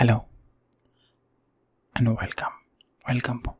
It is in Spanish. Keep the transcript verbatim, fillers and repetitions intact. Hello and welcome. Welcome.